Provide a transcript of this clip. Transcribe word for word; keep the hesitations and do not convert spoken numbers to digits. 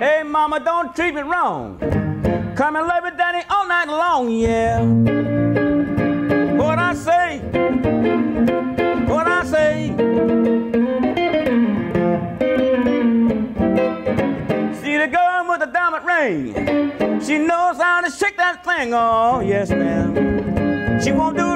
Hey mama, don't treat me wrong. Come and love me, daddy, all night long, yeah. What I say, what I say. See the girl with the diamond ring, she knows how to shake that thing. Oh yes ma'am, she won't do